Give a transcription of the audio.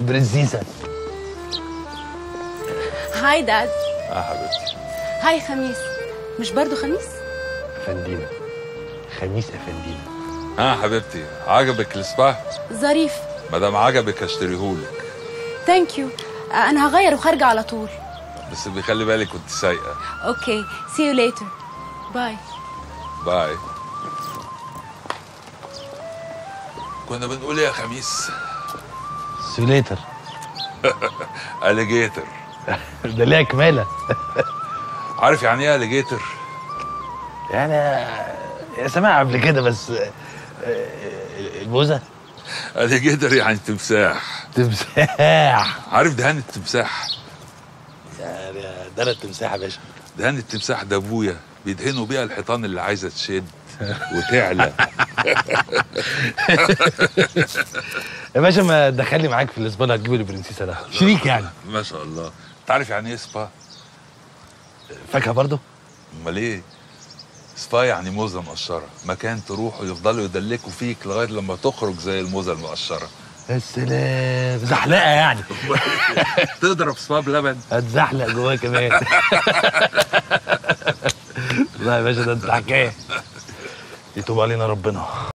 برنسيسة. هاي داد. حبيبتي. هاي خميس. مش برضو خميس؟ افندينا. خميس افندينا. حبيبتي، عجبك السباح؟ ظريف. مادام عجبك هشتريهولك. ثانك يو. أنا هغير وخارجة على طول. بس بيخلي بالك كنت سايقة. اوكي، سي يو ليتر. باي. باي. كنا بنقول ايه يا خميس؟ سيليتر اليجيتر ده ليها كماله. عارف يعني ايه اليجيتر؟ يعني سمعها قبل كده بس البوزه. اليجيتر يعني تمساح. تمساح. عارف دهان التمساح؟ ده انا التمساح يا باشا. دهان التمساح ده ابويا بيدهنوا بيها الحيطان اللي عايزه تشد وتعلى. يا باشا ما تدخلني معاك في السبا اللي هتجيب البرنسيسه ده، شريك يعني. ما شاء الله. انت عارف يعني ايه سبا؟ فاكهه برضه؟ امال ايه؟ سبا يعني موزه مقشره، مكان تروحوا يفضلوا يدلكوا فيك لغايه لما تخرج زي الموزه المقشره. يا سلام، زحلقه يعني. تضرب سبا بلبن هتزحلق جواه كمان. لا يا باشا، ده انت حكايه. يتوب علينا ربنا.